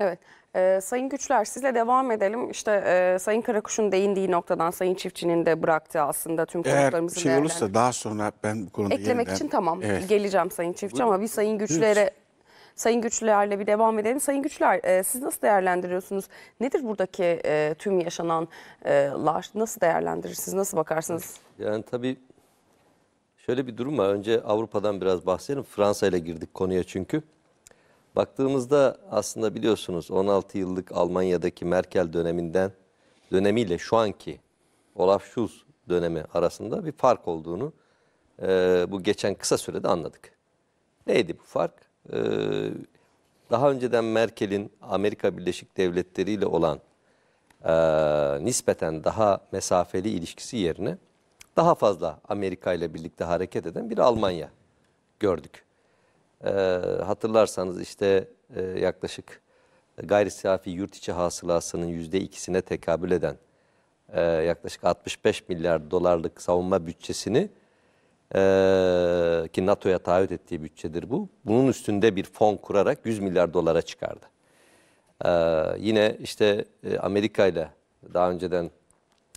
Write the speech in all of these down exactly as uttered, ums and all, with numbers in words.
Evet. Ee, Sayın Güçlüer, sizle devam edelim. İşte e, Sayın Karakuş'un değindiği noktadan Sayın Çiftçi'nin de bıraktığı aslında tüm konuklarımızın değerlendirmesi. Eğer şey olursa daha sonra ben bu konuda eklemek yeniden... için tamam evet. geleceğim Sayın Çiftçi, buyurun. Ama bir Sayın Güçlüer'e Sayın Güçlüer'le bir devam edelim. Sayın Güçlüer, e, siz nasıl değerlendiriyorsunuz? Nedir buradaki e, tüm yaşananlar? E, nasıl değerlendirirsiniz? Nasıl bakarsınız? Yani tabii şöyle bir durum var. Önce Avrupa'dan biraz bahsedelim. Fransa ile girdik konuya çünkü. Baktığımızda aslında biliyorsunuz on altı yıllık Almanya'daki Merkel döneminden dönemiyle şu anki Olaf Scholz dönemi arasında bir fark olduğunu e, bu geçen kısa sürede anladık. Neydi bu fark? E, daha önceden Merkel'in Amerika Birleşik Devletleri ile olan e, nispeten daha mesafeli ilişkisi yerine daha fazla Amerika ile birlikte hareket eden bir Almanya gördük. E, hatırlarsanız işte e, yaklaşık gayri safi yurt içi hasılasının yüzde ikisine tekabül eden e, yaklaşık altmış beş milyar dolarlık savunma bütçesini e, ki NATO'ya taahhüt ettiği bütçedir bu. Bunun üstünde bir fon kurarak yüz milyar dolara çıkardı. E, yine işte e, Amerika ile daha önceden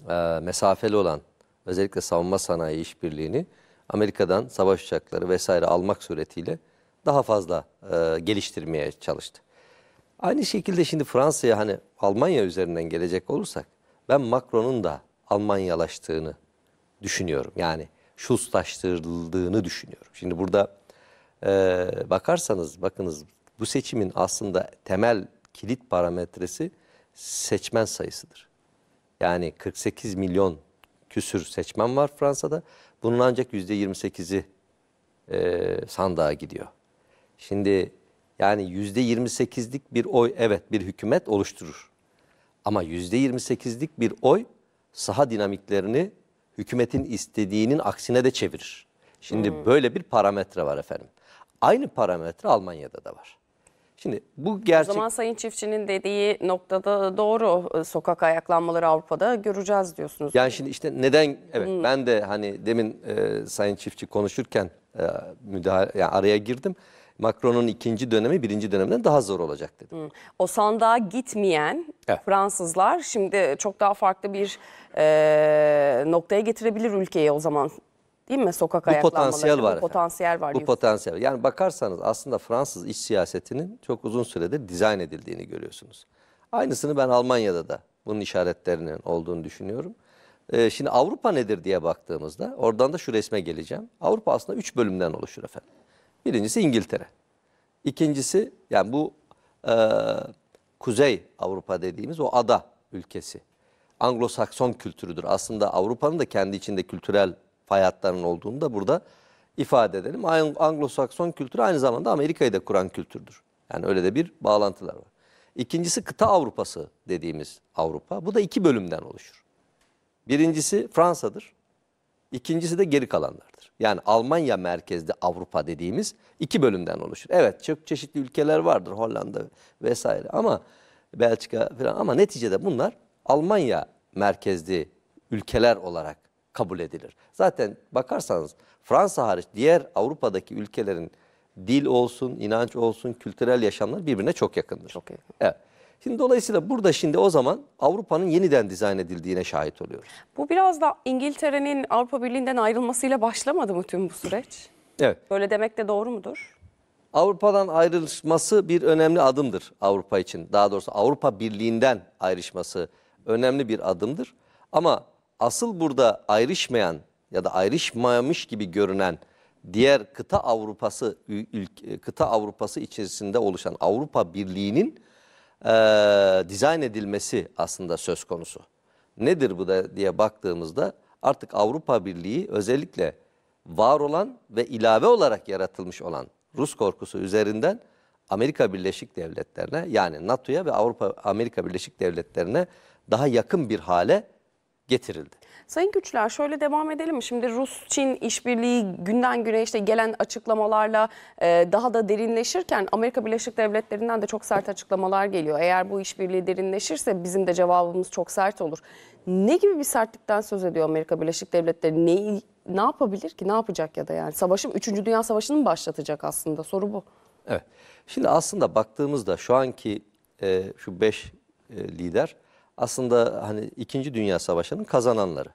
e, mesafeli olan özellikle savunma sanayi işbirliğini Amerika'dan savaş uçakları vesaire almak suretiyle daha fazla e, geliştirmeye çalıştı. Aynı şekilde şimdi Fransa'ya, hani Almanya üzerinden gelecek olursak, ben Macron'un da Almanyalaştığını düşünüyorum. Yani Schulzlaştırıldığını düşünüyorum. Şimdi burada e, bakarsanız, bakınız bu seçimin aslında temel kilit parametresi seçmen sayısıdır. Yani kırk sekiz milyon küsür seçmen var Fransa'da. Bunun ancak yüzde yirmi sekizi e, sandığa gidiyor. Şimdi yani yüzde yirmi sekizlik bir oy, evet, bir hükümet oluşturur. Ama yüzde yirmi sekizlik bir oy saha dinamiklerini hükümetin istediğinin aksine de çevirir. Şimdi hmm. böyle bir parametre var efendim. Aynı parametre Almanya'da da var. Şimdi bu gerçek... O zaman Sayın Çiftçi'nin dediği noktada doğru, sokak ayaklanmaları Avrupa'da göreceğiz diyorsunuz. Yani şimdi işte neden, evet hmm. ben de hani demin e, Sayın Çiftçi konuşurken e, müdahale, yani araya girdim. Macron'un ikinci dönemi birinci döneminden daha zor olacak dedim. Hmm. O sandığa gitmeyen evet. Fransızlar şimdi çok daha farklı bir e, noktaya getirebilir ülkeyi o zaman. Değil mi? Sokak ayaklanmaları. Bu potansiyel var. Bu potansiyel var. Bu potansiyel. Yani bakarsanız aslında Fransız iç siyasetinin çok uzun süredir dizayn edildiğini görüyorsunuz. Aynısını ben Almanya'da da bunun işaretlerinin olduğunu düşünüyorum. Ee, şimdi Avrupa nedir diye baktığımızda, oradan da şu resme geleceğim. Avrupa aslında üç bölümden oluşur efendim. Birincisi İngiltere. İkincisi yani bu e, Kuzey Avrupa dediğimiz o ada ülkesi. Anglo-Sakson kültürüdür. Aslında Avrupa'nın da kendi içinde kültürel hayatlarının olduğunu da burada ifade edelim. Anglo-Sakson kültürü aynı zamanda Amerika'yı da kuran kültürdür. Yani öyle de bir bağlantılar var. İkincisi kıta Avrupası dediğimiz Avrupa. Bu da iki bölümden oluşur. Birincisi Fransa'dır. İkincisi de geri kalanlardır. Yani Almanya merkezli Avrupa dediğimiz iki bölümden oluşur. Evet, çok çeşitli ülkeler vardır, Hollanda vesaire ama Belçika falan, ama neticede bunlar Almanya merkezli ülkeler olarak kabul edilir. Zaten bakarsanız Fransa hariç diğer Avrupa'daki ülkelerin dil olsun, inanç olsun, kültürel yaşamlar birbirine çok yakındır. Çok yakın. Evet. Şimdi dolayısıyla burada şimdi o zaman Avrupa'nın yeniden dizayn edildiğine şahit oluyoruz. Bu biraz da İngiltere'nin Avrupa Birliği'nden ayrılmasıyla başlamadı mı tüm bu süreç? Evet. Böyle demek de doğru mudur? Avrupa'dan ayrılması bir önemli adımdır Avrupa için. Daha doğrusu Avrupa Birliği'nden ayrışması önemli bir adımdır. Ama asıl burada ayrışmayan ya da ayrışmamış gibi görünen diğer kıta Avrupası kıta Avrupası içerisinde oluşan Avrupa Birliği'nin e, dizayn edilmesi aslında söz konusu. Nedir bu da diye baktığımızda artık Avrupa Birliği özellikle var olan ve ilave olarak yaratılmış olan Rus korkusu üzerinden Amerika Birleşik Devletleri'ne, yani NATO'ya ve Avrupa Amerika Birleşik Devletleri'ne daha yakın bir hale getirildi. Sayın Güçlüer, şöyle devam edelim mi? Şimdi Rus-Çin işbirliği günden güne işte gelen açıklamalarla e, daha da derinleşirken Amerika Birleşik Devletleri'nden de çok sert açıklamalar geliyor. Eğer bu işbirliği derinleşirse bizim de cevabımız çok sert olur. Ne gibi bir sertlikten söz ediyor Amerika Birleşik Devletleri? Ne, ne yapabilir ki? Ne yapacak ya da yani? Savaşı, üçüncü Dünya Savaşı'nı mı başlatacak aslında? Soru bu. Evet. Şimdi aslında baktığımızda şu anki e, şu beş e, lider aslında hani İkinci Dünya Savaşı'nın kazananları.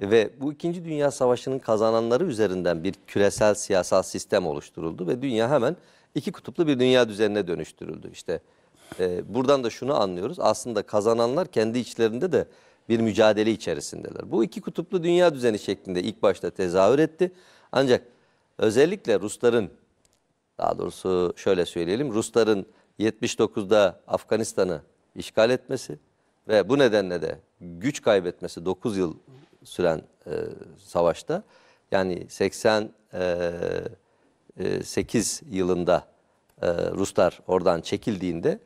Ve bu İkinci Dünya Savaşı'nın kazananları üzerinden bir küresel siyasal sistem oluşturuldu ve dünya hemen iki kutuplu bir dünya düzenine dönüştürüldü. İşte e, buradan da şunu anlıyoruz. Aslında kazananlar kendi içlerinde de bir mücadele içerisindeler. Bu iki kutuplu dünya düzeni şeklinde ilk başta tezahür etti. Ancak özellikle Rusların, daha doğrusu şöyle söyleyelim, Rusların yetmiş dokuzda Afganistan'ı işgal etmesi ve bu nedenle de güç kaybetmesi dokuz yıl süren e, savaşta, yani seksen sekiz yılında e, Ruslar oradan çekildiğinde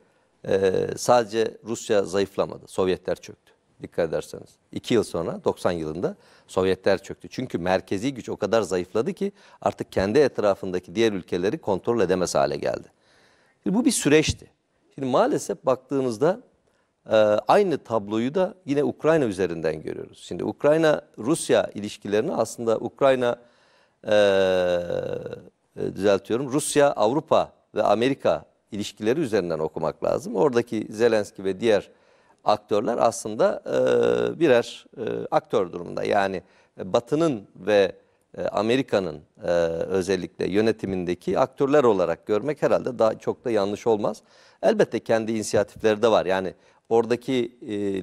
e, sadece Rusya zayıflamadı, Sovyetler çöktü. Dikkat ederseniz iki yıl sonra doksan yılında Sovyetler çöktü. Çünkü merkezi güç o kadar zayıfladı ki artık kendi etrafındaki diğer ülkeleri kontrol edemez hale geldi. Şimdi bu bir süreçti. Şimdi maalesef baktığımızda e, aynı tabloyu da yine Ukrayna üzerinden görüyoruz. Şimdi Ukrayna-Rusya ilişkilerini aslında Ukrayna, e, düzeltiyorum, Rusya-Avrupa ve Amerika ilişkileri üzerinden okumak lazım. Oradaki Zelenski ve diğer aktörler aslında e, birer e, aktör durumunda. Yani e, Batı'nın ve e, Amerika'nın e, özellikle yönetimindeki aktörler olarak görmek herhalde daha çok da yanlış olmaz. Elbette kendi inisiyatifleri de var. Yani oradaki e,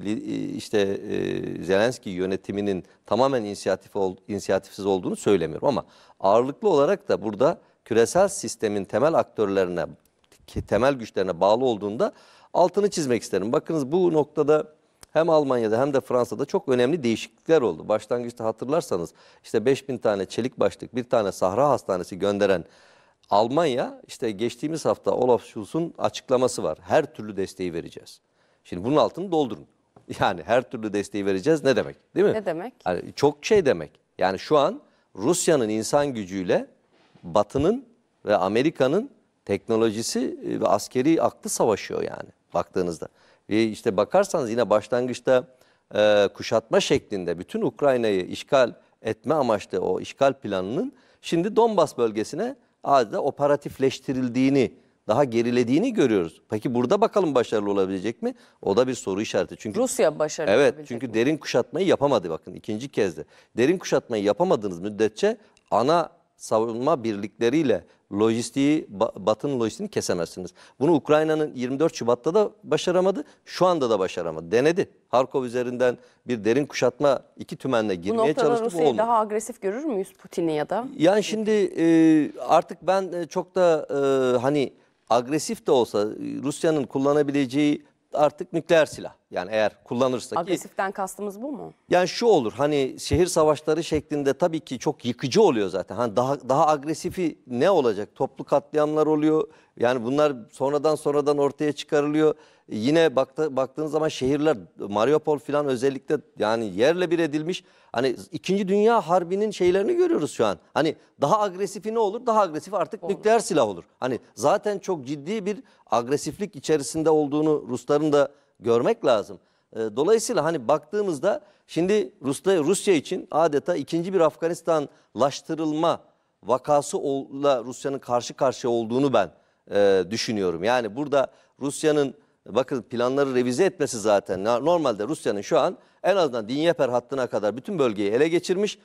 işte e, Zelenski yönetiminin tamamen inisiyatif ol, inisiyatifsiz olduğunu söylemiyorum. Ama ağırlıklı olarak da burada küresel sistemin temel aktörlerine, temel güçlerine bağlı olduğunda altını çizmek isterim. Bakınız bu noktada hem Almanya'da hem de Fransa'da çok önemli değişiklikler oldu. Başlangıçta hatırlarsanız işte beş bin tane çelik başlık, bir tane sahra hastanesi gönderen Almanya, işte geçtiğimiz hafta Olaf Scholz'un açıklaması var. Her türlü desteği vereceğiz. Şimdi bunun altını doldurun. Yani her türlü desteği vereceğiz ne demek, değil mi? Ne demek? Yani çok şey demek. Yani şu an Rusya'nın insan gücüyle Batı'nın ve Amerika'nın teknolojisi ve askeri aklı savaşıyor yani baktığınızda. Ve işte bakarsanız yine başlangıçta e, kuşatma şeklinde bütün Ukrayna'yı işgal etme amaçlı o işgal planının şimdi Donbas bölgesine adeta operatifleştirildiğini, daha gerilediğini görüyoruz. Peki burada bakalım başarılı olabilecek mi? O da bir soru işareti. Çünkü Rusya başarılı evet, olabilecek çünkü mi? Derin kuşatmayı yapamadı, bakın ikinci kez de. Derin kuşatmayı yapamadığınız müddetçe ana savunma birlikleriyle lojistiği, Batı'nın lojistiğini kesemezsiniz. Bunu Ukrayna'nın yirmi dört Şubat'ta da başaramadı, şu anda da başaramadı. Denedi. Harkov üzerinden bir derin kuşatma iki tümenle girmeye çalıştı. Bu noktada Rusya'yı daha agresif görür müyüz Putin'i ya da? Yani şimdi e, artık ben çok da e, hani agresif de olsa Rusya'nın kullanabileceği artık nükleer silah. Yani eğer kullanırsak. Agresiften kastımız bu mu? Yani şu olur, hani şehir savaşları şeklinde tabii ki çok yıkıcı oluyor zaten. Hani daha daha agresifi ne olacak? Toplu katliamlar oluyor. Yani bunlar sonradan sonradan ortaya çıkarılıyor. Yine baktı, baktığınız zaman şehirler, Mariupol falan özellikle yani yerle bir edilmiş. Hani İkinci Dünya Harbi'nin şeylerini görüyoruz şu an. Hani daha agresifi ne olur? Daha agresif artık olur. Nükleer silah olur. Hani zaten çok ciddi bir agresiflik içerisinde olduğunu Rusların da görmek lazım. Dolayısıyla hani baktığımızda şimdi Rusya, Rusya için adeta ikinci bir Afganistanlaştırılma vakasıyla Rusya'nın karşı karşıya olduğunu ben e, düşünüyorum. Yani burada Rusya'nın bakın planları revize etmesi zaten. Normalde Rusya'nın şu an en azından Dinyeper hattına kadar bütün bölgeyi ele geçirmiş,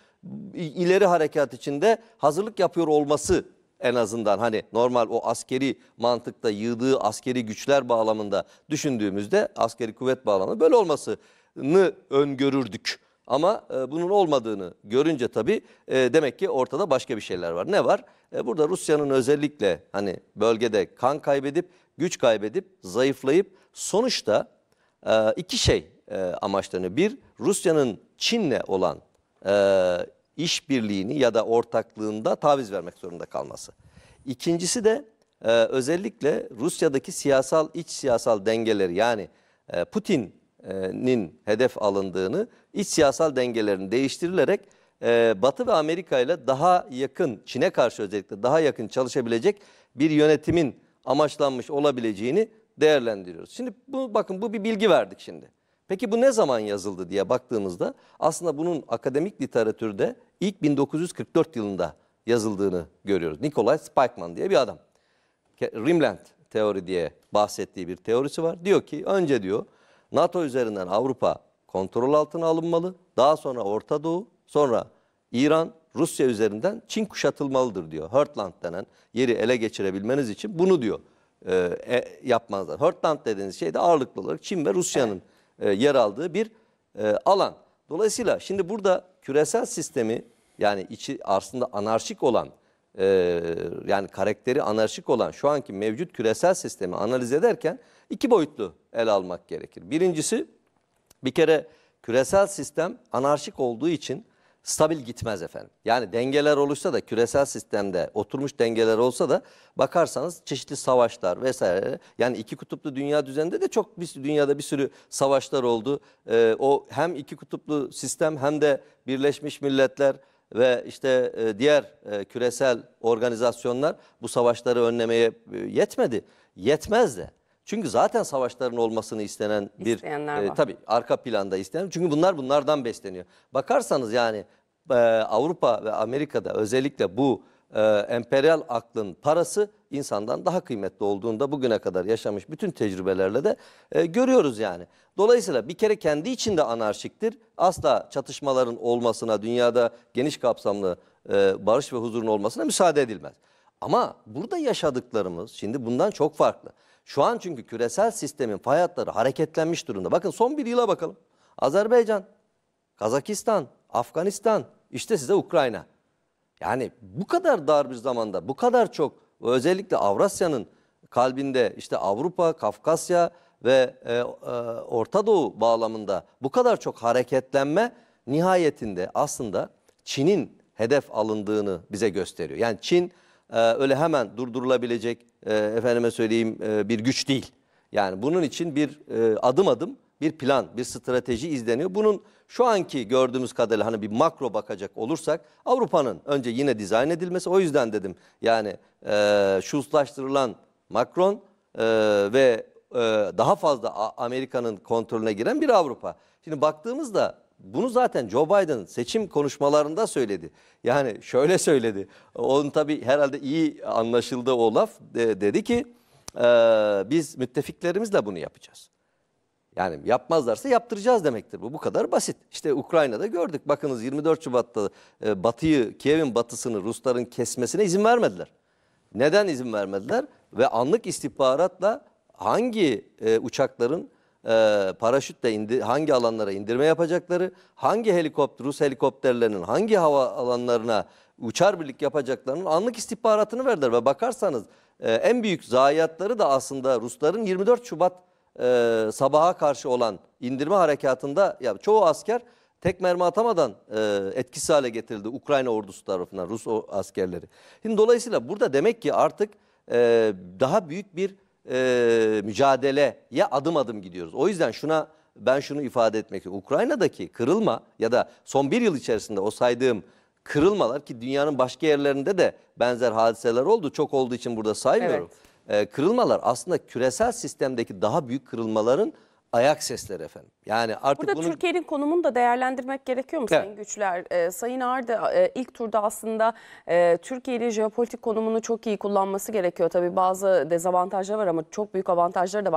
ileri harekat içinde hazırlık yapıyor olması en azından hani normal o askeri mantıkta yığdığı askeri güçler bağlamında düşündüğümüzde askeri kuvvet bağlamında böyle olmasını öngörürdük. Ama e, bunun olmadığını görünce tabii e, demek ki ortada başka bir şeyler var. Ne var? E, burada Rusya'nın özellikle hani bölgede kan kaybedip, güç kaybedip, zayıflayıp sonuçta e, iki şey e, amaçlanıyor. Bir, Rusya'nın Çin'le olan e, işbirliğini ya da ortaklığında taviz vermek zorunda kalması. İkincisi de e, özellikle Rusya'daki siyasal, iç siyasal dengeleri, yani e, Putin'in hedef alındığını, iç siyasal dengelerini değiştirilerek e, Batı ve Amerika ile daha yakın, Çin'e karşı özellikle daha yakın çalışabilecek bir yönetimin amaçlanmış olabileceğini değerlendiriyoruz. Şimdi bu, bakın bu bir bilgi verdik şimdi. Peki bu ne zaman yazıldı diye baktığımızda aslında bunun akademik literatürde ilk bin dokuz yüz kırk dört yılında yazıldığını görüyoruz. Nikolay Spikman diye bir adam. Rimland teori diye bahsettiği bir teorisi var. Diyor ki önce diyor NATO üzerinden Avrupa kontrol altına alınmalı. Daha sonra Orta Doğu, sonra İran, Rusya üzerinden Çin kuşatılmalıdır diyor. Hörtland denen yeri ele geçirebilmeniz için bunu diyor e, yapmazlar. Hörtland dediğiniz şey de ağırlıklı olarak Çin ve Rusya'nın e, yer aldığı bir e, alan. Dolayısıyla şimdi burada küresel sistemi, yani içi aslında anarşik olan, e, yani karakteri anarşik olan şu anki mevcut küresel sistemi analiz ederken iki boyutlu ele almak gerekir. Birincisi, bir kere küresel sistem anarşik olduğu için stabil gitmez efendim. Yani dengeler oluşsa da, küresel sistemde oturmuş dengeler olsa da, bakarsanız çeşitli savaşlar vesaire, yani iki kutuplu dünya düzeninde de çok bir dünyada bir sürü savaşlar oldu. Ee, o hem iki kutuplu sistem hem de Birleşmiş Milletler ve işte e, diğer e, küresel organizasyonlar bu savaşları önlemeye e, yetmedi. Yetmez de. Çünkü zaten savaşların olmasını istenen bir e, tabii arka planda istenen. Çünkü bunlar bunlardan besleniyor. Bakarsanız yani e, Avrupa ve Amerika'da özellikle bu e, emperyal aklın parası insandan daha kıymetli olduğunda bugüne kadar yaşamış bütün tecrübelerle de e, görüyoruz yani. Dolayısıyla bir kere kendi içinde anarşiktir. Asla çatışmaların olmasına, dünyada geniş kapsamlı e, barış ve huzurun olmasına müsaade edilmez. Ama burada yaşadıklarımız şimdi bundan çok farklı. Şu an çünkü küresel sistemin fay hatları hareketlenmiş durumda. Bakın son bir yıla bakalım. Azerbaycan, Kazakistan, Afganistan, işte size Ukrayna. Yani bu kadar dar bir zamanda, bu kadar çok, özellikle Avrasya'nın kalbinde, işte Avrupa, Kafkasya ve e, e, Orta Doğu bağlamında bu kadar çok hareketlenme nihayetinde aslında Çin'in hedef alındığını bize gösteriyor. Yani Çin e, öyle hemen durdurulabilecek, E, efendime söyleyeyim e, bir güç değil. Yani bunun için bir e, adım adım bir plan, bir strateji izleniyor. Bunun şu anki gördüğümüz kadarıyla, hani bir makro bakacak olursak, Avrupa'nın önce yine dizayn edilmesi. O yüzden dedim yani e, şuslaştırılan Macron e, ve e, daha fazla Amerika'nın kontrolüne giren bir Avrupa. Şimdi baktığımızda bunu zaten Joe Biden seçim konuşmalarında söyledi. Yani şöyle söyledi. Onun tabii herhalde iyi anlaşıldığı o laf. De, dedi ki e, biz müttefiklerimizle bunu yapacağız. Yani yapmazlarsa yaptıracağız demektir. Bu bu kadar basit. İşte Ukrayna'da gördük. Bakınız yirmi dört Şubat'ta e, Batı'yı, Kiev'in batısını Rusların kesmesine izin vermediler. Neden izin vermediler? Ve anlık istihbaratla hangi e, uçakların E, paraşütle indi, hangi alanlara indirme yapacakları, hangi helikopter, Rus helikopterlerinin hangi hava alanlarına uçar birlik yapacaklarının anlık istihbaratını verdiler. Ve bakarsanız e, en büyük zayiatları da aslında Rusların yirmi dört Şubat e, sabaha karşı olan indirme harekatında, ya çoğu asker tek mermi atamadan e, etkisiz hale getirildi Ukrayna ordusu tarafından, Rus askerleri. Şimdi dolayısıyla burada demek ki artık e, daha büyük bir Ee, mücadeleye adım adım gidiyoruz. O yüzden şuna, ben şunu ifade etmek istiyorum. Ukrayna'daki kırılma ya da son bir yıl içerisinde o saydığım kırılmalar, ki dünyanın başka yerlerinde de benzer hadiseler oldu. Çok olduğu için burada saymıyorum. Evet. Ee, kırılmalar aslında küresel sistemdeki daha büyük kırılmaların ayak sesleri efendim. Yani artık burada bunun... Türkiye'nin konumunu da değerlendirmek gerekiyor mu evet. Sayın Güçlüer? Ee, Sayın Ağar da e, ilk turda aslında e, Türkiye'nin jeopolitik konumunu çok iyi kullanması gerekiyor. Tabii bazı dezavantajlar var ama çok büyük avantajları da var.